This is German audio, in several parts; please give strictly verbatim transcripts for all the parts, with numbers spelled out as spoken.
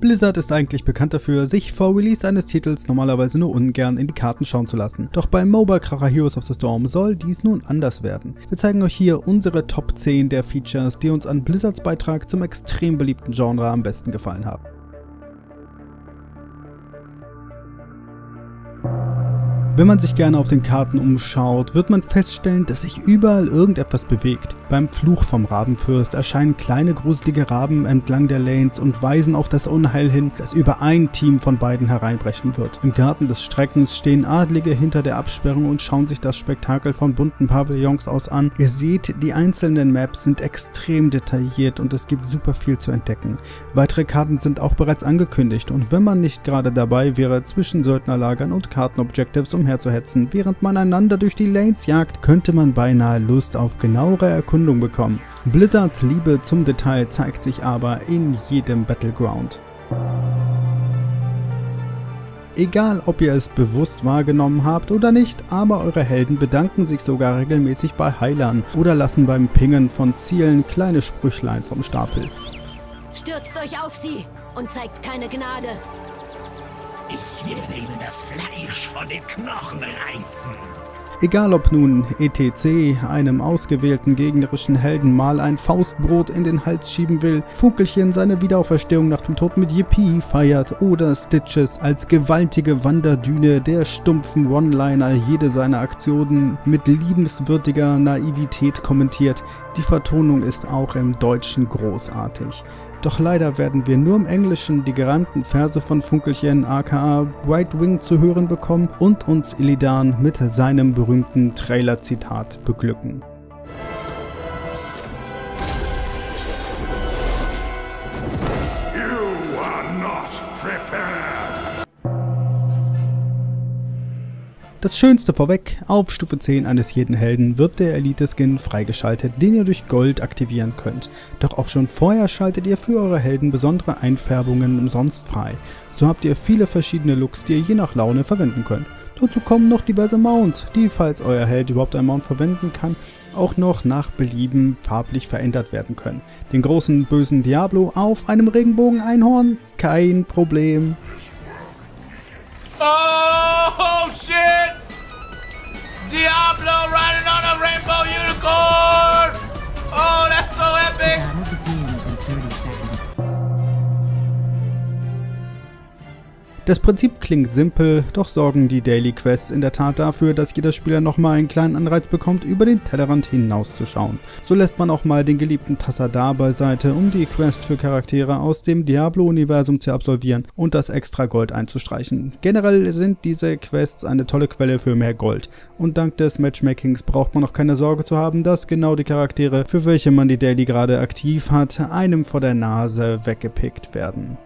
Blizzard ist eigentlich bekannt dafür, sich vor Release eines Titels normalerweise nur ungern in die Karten schauen zu lassen. Doch beim M O B A-Kracher Heroes of the Storm soll dies nun anders werden. Wir zeigen euch hier unsere Top zehn der Features, die uns an Blizzards Beitrag zum extrem beliebten Genre am besten gefallen haben. Wenn man sich gerne auf den Karten umschaut, wird man feststellen, dass sich überall irgendetwas bewegt. Beim Fluch vom Rabenfürst erscheinen kleine gruselige Raben entlang der Lanes und weisen auf das Unheil hin, das über ein Team von beiden hereinbrechen wird. Im Garten des Streckens stehen Adlige hinter der Absperrung und schauen sich das Spektakel von bunten Pavillons aus an. Ihr seht, die einzelnen Maps sind extrem detailliert und es gibt super viel zu entdecken. Weitere Karten sind auch bereits angekündigt und wenn man nicht gerade dabei wäre, zwischen Söldnerlagern und Kartenobjectives um zu hetzen, während man einander durch die Lanes jagt, könnte man beinahe Lust auf genauere Erkundung bekommen. Blizzards Liebe zum Detail zeigt sich aber in jedem Battleground. Egal, ob ihr es bewusst wahrgenommen habt oder nicht, aber eure Helden bedanken sich sogar regelmäßig bei Heilern oder lassen beim Pingen von Zielen kleine Sprüchlein vom Stapel. Stürzt euch auf sie und zeigt keine Gnade! Ich werde ihnen das Fleisch von den Knochen reißen. Egal ob nun E T C einem ausgewählten gegnerischen Helden mal ein Faustbrot in den Hals schieben will, Funkelchen seine Wiederauferstehung nach dem Tod mit Yippie feiert oder Stitches als gewaltige Wanderdüne der stumpfen One-Liner jede seiner Aktionen mit liebenswürdiger Naivität kommentiert, die Vertonung ist auch im Deutschen großartig. Doch leider werden wir nur im Englischen die gereimten Verse von Funkelchen aka Brightwing zu hören bekommen und uns Illidan mit seinem berühmten Trailer-Zitat beglücken. You are not prepared. Das Schönste vorweg, auf Stufe zehn eines jeden Helden wird der Elite-Skin freigeschaltet, den ihr durch Gold aktivieren könnt. Doch auch schon vorher schaltet ihr für eure Helden besondere Einfärbungen umsonst frei. So habt ihr viele verschiedene Looks, die ihr je nach Laune verwenden könnt. Dazu kommen noch diverse Mounts, die, falls euer Held überhaupt einen Mount verwenden kann, auch noch nach Belieben farblich verändert werden können. Den großen bösen Diablo auf einem Regenbogen-Einhorn? Kein Problem. Oh shit! Diablo riding on a rainbow unicorn! Oh, that's so epic! Das Prinzip klingt simpel, doch sorgen die Daily Quests in der Tat dafür, dass jeder Spieler nochmal einen kleinen Anreiz bekommt, über den Tellerrand hinauszuschauen. So lässt man auch mal den geliebten Tassadar beiseite, um die Quest für Charaktere aus dem Diablo-Universum zu absolvieren und das extra Gold einzustreichen. Generell sind diese Quests eine tolle Quelle für mehr Gold und dank des Matchmakings braucht man auch keine Sorge zu haben, dass genau die Charaktere, für welche man die Daily gerade aktiv hat, einem vor der Nase weggepickt werden.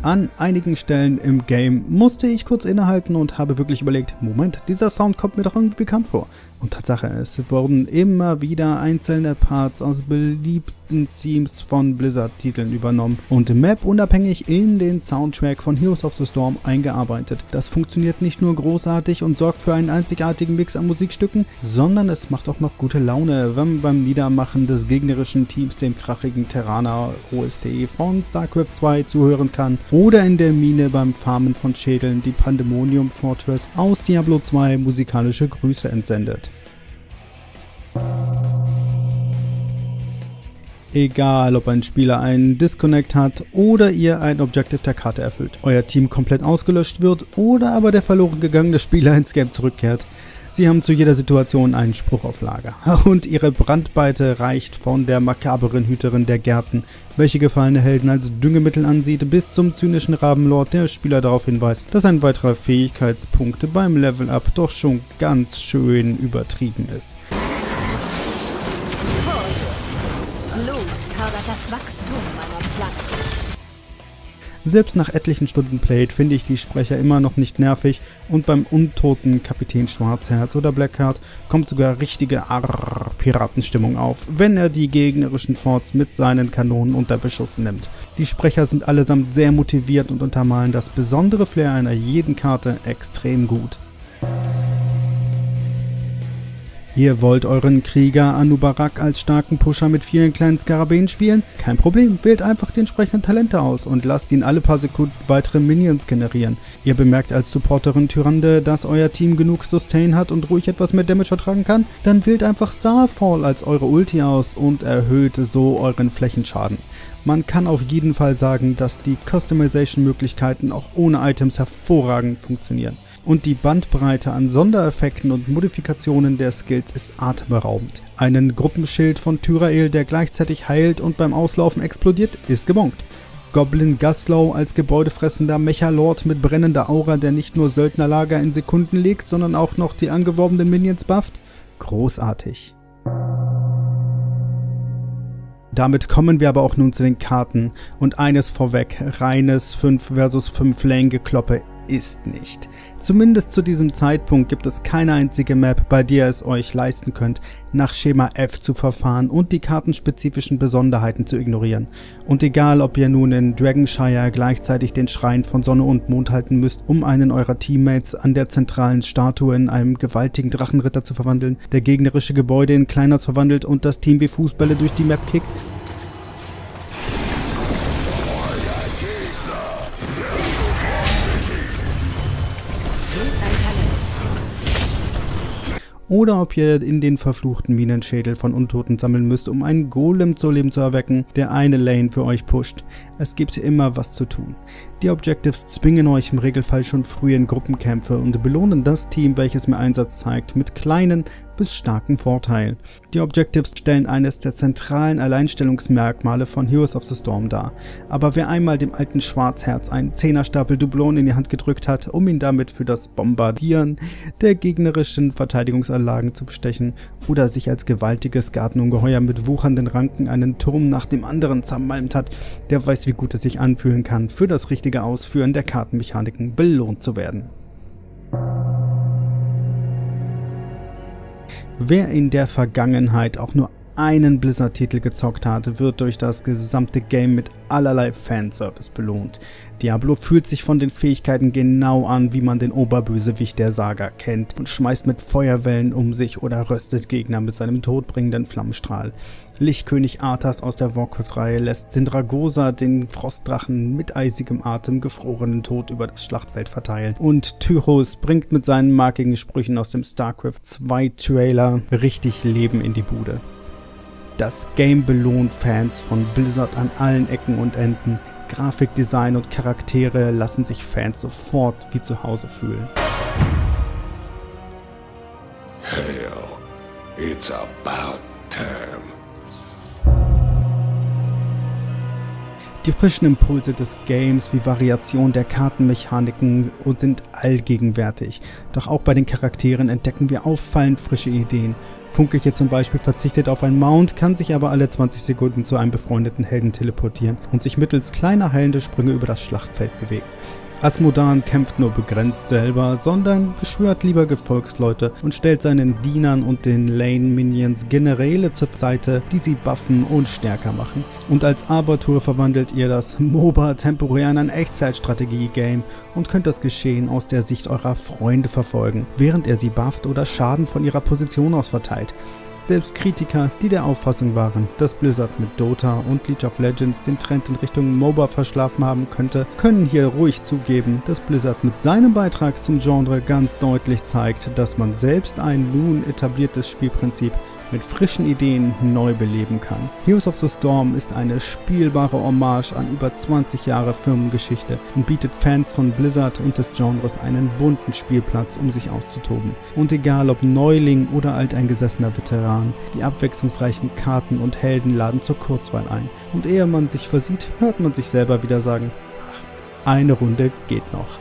An einigen Stellen im Game musste ich kurz innehalten und habe wirklich überlegt, Moment, dieser Sound kommt mir doch irgendwie bekannt vor. Und Tatsache, es wurden immer wieder einzelne Parts aus beliebten Themes von Blizzard-Titeln übernommen und Map-unabhängig in den Soundtrack von Heroes of the Storm eingearbeitet. Das funktioniert nicht nur großartig und sorgt für einen einzigartigen Mix an Musikstücken, sondern es macht auch noch gute Laune, wenn man beim Niedermachen des gegnerischen Teams dem krachigen Terraner O S T von StarCraft zwei zuhören kann. Oder in der Mine beim Farmen von Schädeln die Pandemonium Fortress aus Diablo zwei musikalische Grüße entsendet. Egal, ob ein Spieler einen Disconnect hat oder ihr ein Objective der Karte erfüllt, euer Team komplett ausgelöscht wird oder aber der verloren gegangene Spieler ins Game zurückkehrt. Sie haben zu jeder Situation einen Spruch auf Lager und ihre Brandweite reicht von der makaberen Hüterin der Gärten, welche gefallene Helden als Düngemittel ansieht, bis zum zynischen Rabenlord, der Spieler darauf hinweist, dass ein weiterer Fähigkeitspunkt beim Level-Up doch schon ganz schön übertrieben ist. Selbst nach etlichen Stunden Played finde ich die Sprecher immer noch nicht nervig und beim untoten Kapitän Schwarzherz oder Blackheart kommt sogar richtige Arrrrr-Piratenstimmung auf, wenn er die gegnerischen Forts mit seinen Kanonen unter Beschuss nimmt. Die Sprecher sind allesamt sehr motiviert und untermalen das besondere Flair einer jeden Karte extrem gut. Ihr wollt euren Krieger Anub'arak als starken Pusher mit vielen kleinen Skarabäen spielen? Kein Problem, wählt einfach die entsprechenden Talente aus und lasst ihn alle paar Sekunden weitere Minions generieren. Ihr bemerkt als Supporterin Tyrande, dass euer Team genug Sustain hat und ruhig etwas mehr Damage ertragen kann? Dann wählt einfach Starfall als eure Ulti aus und erhöht so euren Flächenschaden. Man kann auf jeden Fall sagen, dass die Customization-Möglichkeiten auch ohne Items hervorragend funktionieren. Und die Bandbreite an Sondereffekten und Modifikationen der Skills ist atemberaubend. Einen Gruppenschild von Tyrael, der gleichzeitig heilt und beim Auslaufen explodiert, ist gebongt. Goblin Gaslow als gebäudefressender Mechalord mit brennender Aura, der nicht nur Söldnerlager in Sekunden legt, sondern auch noch die angeworbenen Minions bufft, großartig. Damit kommen wir aber auch nun zu den Karten und eines vorweg, reines fünf versus fünf Lane Gekloppe ist nicht. Zumindest zu diesem Zeitpunkt gibt es keine einzige Map, bei der es euch leisten könnt, nach Schema F zu verfahren und die kartenspezifischen Besonderheiten zu ignorieren. Und egal, ob ihr nun in Dragonshire gleichzeitig den Schrein von Sonne und Mond halten müsst, um einen eurer Teammates an der zentralen Statue in einem gewaltigen Drachenritter zu verwandeln, der gegnerische Gebäude in Kleiners verwandelt und das Team wie Fußbälle durch die Map kickt, oder ob ihr in den verfluchten Minenschädel von Untoten sammeln müsst, um einen Golem zu Leben zu erwecken, der eine Lane für euch pusht. Es gibt immer was zu tun. Die Objectives zwingen euch im Regelfall schon früh in Gruppenkämpfe und belohnen das Team, welches mehr Einsatz zeigt, mit kleinen bis starken Vorteilen. Die Objectives stellen eines der zentralen Alleinstellungsmerkmale von Heroes of the Storm dar. Aber wer einmal dem alten Schwarzherz einen Zehnerstapel Dublonen in die Hand gedrückt hat, um ihn damit für das Bombardieren der gegnerischen Verteidigungsanlagen zu bestechen oder sich als gewaltiges Gartenungeheuer mit wuchernden Ranken einen Turm nach dem anderen zermalmt hat, der weiß, wie gut es sich anfühlen kann, für das richtige Ausführen der Kartenmechaniken belohnt zu werden. Wer in der Vergangenheit auch nur einen Blizzard-Titel gezockt hat, wird durch das gesamte Game mit allerlei Fanservice belohnt. Diablo fühlt sich von den Fähigkeiten genau an, wie man den Oberbösewicht der Saga kennt und schmeißt mit Feuerwellen um sich oder röstet Gegner mit seinem todbringenden Flammenstrahl. Lichtkönig Arthas aus der Warcraft-Reihe lässt Sindragosa, den Frostdrachen mit eisigem Atem, gefrorenen Tod über das Schlachtfeld verteilen. Und Tyros bringt mit seinen markigen Sprüchen aus dem StarCraft zwei Trailer richtig Leben in die Bude. Das Game belohnt Fans von Blizzard an allen Ecken und Enden. Grafikdesign und Charaktere lassen sich Fans sofort wie zu Hause fühlen. Hell, it's about time. Die frischen Impulse des Games wie Variation der Kartenmechaniken sind allgegenwärtig. Doch auch bei den Charakteren entdecken wir auffallend frische Ideen. Funkelchen zum Beispiel verzichtet auf ein Mount, kann sich aber alle zwanzig Sekunden zu einem befreundeten Helden teleportieren und sich mittels kleiner heilender Sprünge über das Schlachtfeld bewegen. Azmodan kämpft nur begrenzt selber, sondern beschwört lieber Gefolgsleute und stellt seinen Dienern und den Lane-Minions Generäle zur Seite, die sie buffen und stärker machen. Und als Abathur verwandelt ihr das MOBA temporär in ein Echtzeitstrategie-Game und könnt das Geschehen aus der Sicht eurer Freunde verfolgen, während er sie bufft oder Schaden von ihrer Position aus verteilt. Selbst Kritiker, die der Auffassung waren, dass Blizzard mit Dota und League of Legends den Trend in Richtung MOBA verschlafen haben könnte, können hier ruhig zugeben, dass Blizzard mit seinem Beitrag zum Genre ganz deutlich zeigt, dass man selbst ein nun etabliertes Spielprinzip mit frischen Ideen neu beleben kann. Heroes of the Storm ist eine spielbare Hommage an über zwanzig Jahre Firmengeschichte und bietet Fans von Blizzard und des Genres einen bunten Spielplatz, um sich auszutoben. Und egal ob Neuling oder alteingesessener Veteran, die abwechslungsreichen Karten und Helden laden zur Kurzwahl ein. Und ehe man sich versieht, hört man sich selber wieder sagen, ach, eine Runde geht noch.